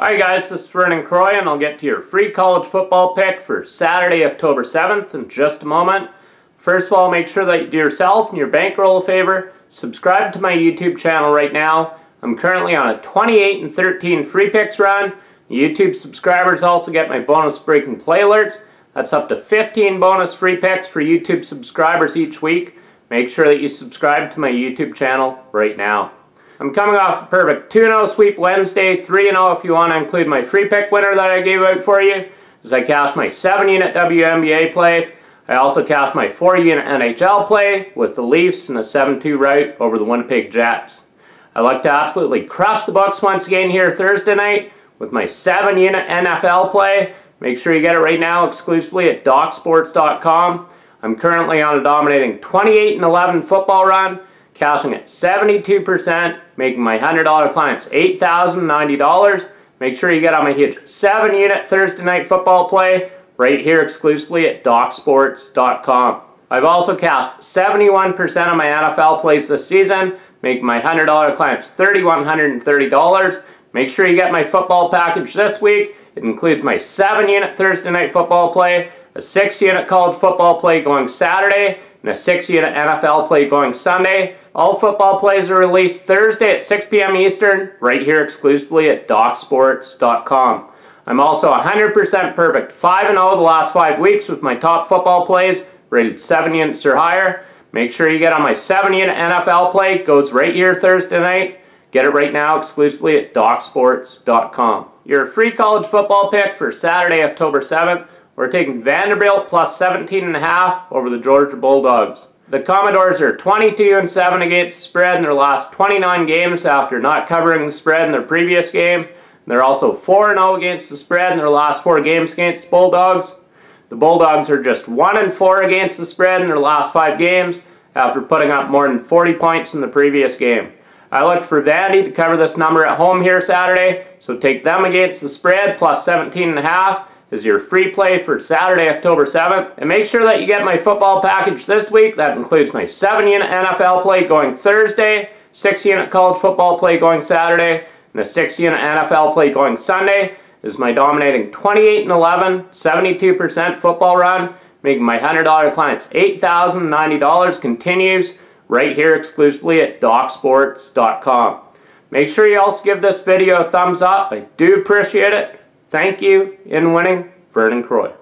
Hi guys, this is Vernon Croy and I'll get to your free college football pick for Saturday, October 7th in just a moment. First of all, make sure that you do yourself and your bankroll a favor. Subscribe to my YouTube channel right now. I'm currently on a 28-13 free picks run. YouTube subscribers also get my bonus breaking play alerts. That's up to 15 bonus free picks for YouTube subscribers each week. Make sure that you subscribe to my YouTube channel right now. I'm coming off a perfect 2-0 sweep Wednesday, 3-0 if you want to include my free pick winner that I gave out for you, as I cashed my 7-unit WNBA play. I also cashed my 4-unit NHL play with the Leafs in a 7-2 rout over the Winnipeg Jets. I look to absolutely crush the Bucks once again here Thursday night with my 7-unit NFL play. Make sure you get it right now exclusively at DocSports.com. I'm currently on a dominating 28-11 football run, cashing at 72%, making my $100 clients $8,090. Make sure you get on my huge 7-unit Thursday night football play right here exclusively at DocSports.com. I've also cashed 71% of my NFL plays this season, making my $100 clients $3,130. Make sure you get my football package this week. It includes my 7-unit Thursday night football play, a 6-unit college football play going Saturday, and a 6-unit NFL play going Sunday. All football plays are released Thursday at 6 p.m. Eastern, right here exclusively at DocSports.com. I'm also 100% perfect 5-0 the last 5 weeks with my top football plays rated 7 units or higher. Make sure you get on my 7-unit NFL play. Goes right here Thursday night. Get it right now exclusively at DocSports.com. Your free college football pick for Saturday, October 7th. We're taking Vanderbilt plus 17.5 over the Georgia Bulldogs. The Commodores are 22-7 against the spread in their last 29 games after not covering the spread in their previous game. They're also 4-0 against the spread in their last 4 games against the Bulldogs. The Bulldogs are just 1-4 against the spread in their last 5 games after putting up more than 40 points in the previous game. I looked for Vandy to cover this number at home here Saturday, so take them against the spread plus 17.5. is your free play for Saturday, October 7th. And make sure that you get my football package this week. That includes my 7-unit NFL play going Thursday, 6-unit college football play going Saturday, and a 6-unit NFL play going Sunday. This is my dominating 28-11, 72% football run, making my $100 clients $8,090 continues right here exclusively at DocSports.com. Make sure you also give this video a thumbs up. I do appreciate it. Thank you. In winning, Vernon Croy.